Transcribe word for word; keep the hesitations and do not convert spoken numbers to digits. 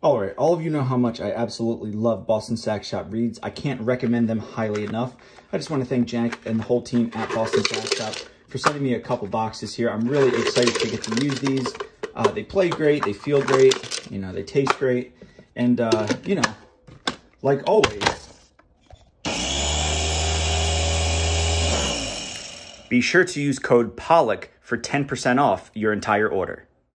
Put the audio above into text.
All right, all of you know how much I absolutely love Boston Sax Shop reeds. I can't recommend them highly enough. I just want to thank Jack and the whole team at Boston Sax Shop for sending me a couple boxes here. I'm really excited to get to use these. Uh, they play great, they feel great, you know, they taste great. And, uh, you know, like always, be sure to use code Pollack for ten percent off your entire order.